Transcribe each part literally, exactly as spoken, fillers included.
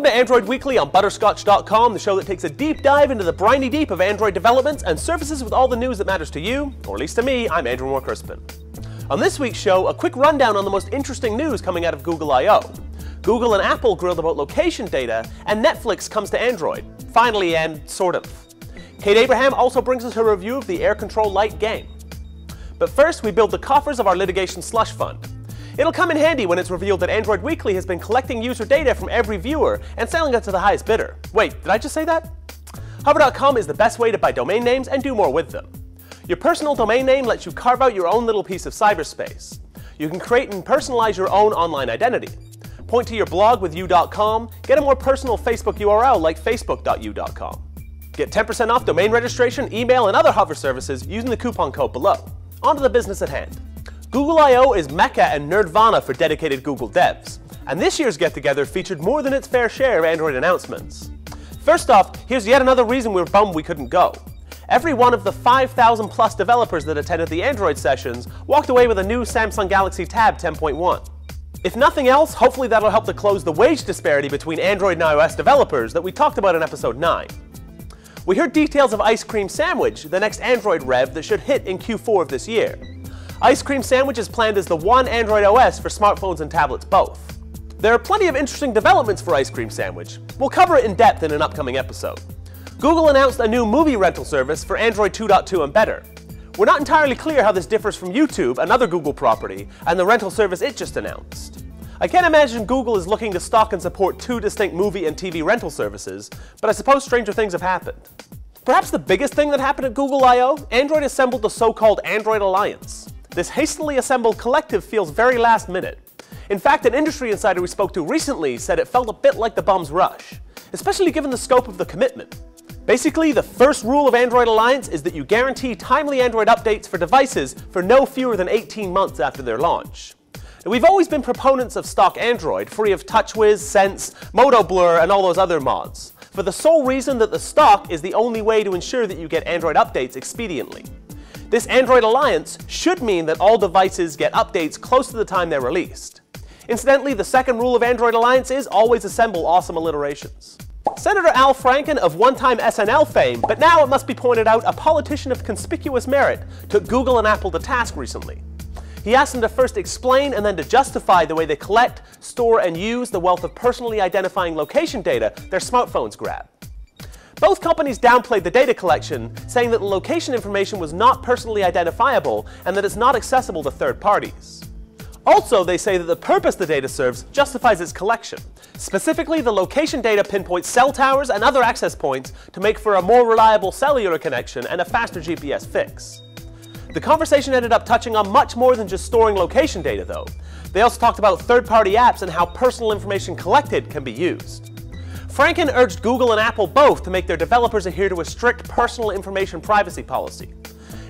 Welcome to Android Weekly on Butterscotch dot com, the show that takes a deep dive into the briny deep of Android developments and services with all the news that matters to you, or at least to me. I'm Andrew Moore Crispin. On this week's show, a quick rundown on the most interesting news coming out of Google I O Google and Apple grilled about location data, and Netflix comes to Android. Finally, and sort of. Kate Abraham also brings us her review of the Air Control Lite game. But first, we build the coffers of our litigation slush fund. It'll come in handy when it's revealed that Android Weekly has been collecting user data from every viewer and selling it to the highest bidder. Wait, did I just say that? Hover dot com is the best way to buy domain names and do more with them. Your personal domain name lets you carve out your own little piece of cyberspace. You can create and personalize your own online identity. Point to your blog with u dot com, get a more personal Facebook U R L like facebook dot u dot com. Get ten percent off domain registration, email, and other Hover services using the coupon code below. On to the business at hand. Google I O is Mecca and Nirvana for dedicated Google devs, and this year's get-together featured more than its fair share of Android announcements. First off, here's yet another reason we were bummed we couldn't go. Every one of the five thousand plus developers that attended the Android sessions walked away with a new Samsung Galaxy Tab ten point one. If nothing else, hopefully that'll help to close the wage disparity between Android and iOS developers that we talked about in episode nine. We heard details of Ice Cream Sandwich, the next Android rev that should hit in Q four of this year. Ice Cream Sandwich is planned as the one Android O S for smartphones and tablets both. There are plenty of interesting developments for Ice Cream Sandwich. We'll cover it in depth in an upcoming episode. Google announced a new movie rental service for Android two point two and better. We're not entirely clear how this differs from YouTube, another Google property, and the rental service it just announced. I can't imagine Google is looking to stock and support two distinct movie and T V rental services, but I suppose stranger things have happened. Perhaps the biggest thing that happened at Google I O, Android assembled the so-called Android Alliance. This hastily assembled collective feels very last minute. In fact, an industry insider we spoke to recently said it felt a bit like the bum's rush, especially given the scope of the commitment. Basically, the first rule of Android Alliance is that you guarantee timely Android updates for devices for no fewer than eighteen months after their launch. And we've always been proponents of stock Android, free of TouchWiz, Sense, MotoBlur, and all those other mods, for the sole reason that the stock is the only way to ensure that you get Android updates expediently. This Android Alliance should mean that all devices get updates close to the time they're released. Incidentally, the second rule of Android Alliance is always assemble awesome alliterations. Senator Al Franken, of one-time S N L fame, but now it must be pointed out a politician of conspicuous merit, took Google and Apple to task recently. He asked them to first explain and then to justify the way they collect, store, and use the wealth of personally identifying location data their smartphones grab. Both companies downplayed the data collection, saying that the location information was not personally identifiable and that it's not accessible to third parties. Also, they say that the purpose the data serves justifies its collection. Specifically, the location data pinpoints cell towers and other access points to make for a more reliable cellular connection and a faster G P S fix. The conversation ended up touching on much more than just storing location data, though. They also talked about third-party apps and how personal information collected can be used. Franken urged Google and Apple both to make their developers adhere to a strict personal information privacy policy.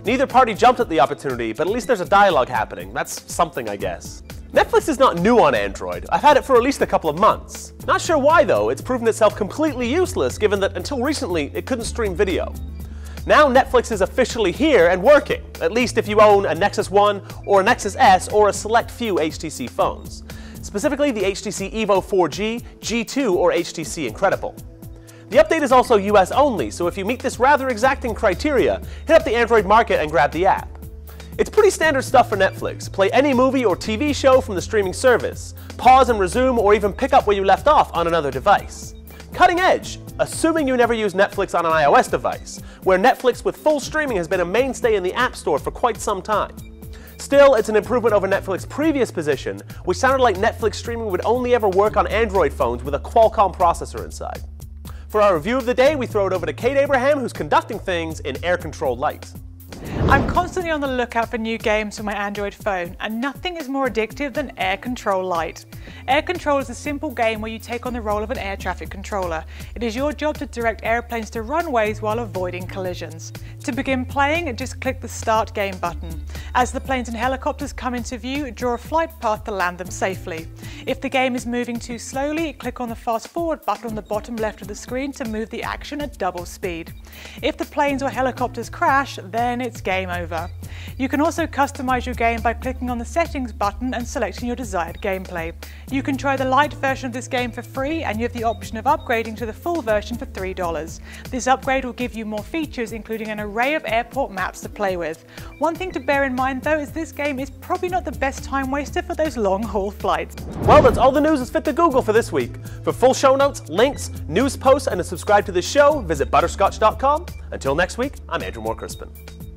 Neither party jumped at the opportunity, but at least there's a dialogue happening. That's something, I guess. Netflix is not new on Android. I've had it for at least a couple of months. Not sure why, though. It's proven itself completely useless, given that until recently, it couldn't stream video. Now Netflix is officially here and working, at least if you own a Nexus One or a Nexus S or a select few H T C phones. Specifically the H T C Evo four G, G two, or H T C Incredible. The update is also U S only, so if you meet this rather exacting criteria, hit up the Android market and grab the app. It's pretty standard stuff for Netflix. Play any movie or T V show from the streaming service, pause and resume, or even pick up where you left off on another device. Cutting edge, assuming you never use Netflix on an iOS device, where Netflix with full streaming has been a mainstay in the App Store for quite some time. Still, it's an improvement over Netflix's previous position, which sounded like Netflix streaming would only ever work on Android phones with a Qualcomm processor inside. For our review of the day, we throw it over to Kate Abraham, who's conducting things in Air Control Lite. I'm constantly on the lookout for new games for my Android phone, and nothing is more addictive than Air Control Lite. Air Control is a simple game where you take on the role of an air traffic controller. It is your job to direct airplanes to runways while avoiding collisions. To begin playing, just click the Start Game button. As the planes and helicopters come into view, draw a flight path to land them safely. If the game is moving too slowly, click on the Fast Forward button on the bottom left of the screen to move the action at double speed. If the planes or helicopters crash, then it's game game over. You can also customize your game by clicking on the settings button and selecting your desired gameplay. You can try the light version of this game for free, and you have the option of upgrading to the full version for three dollars. This upgrade will give you more features, including an array of airport maps to play with. One thing to bear in mind though is this game is probably not the best time waster for those long haul flights. Well, that's all the news is fit to Google for this week. For full show notes, links, news posts, and to subscribe to this show, visit Butterscotch dot com. Until next week, I'm Andrew Moore-Crispin.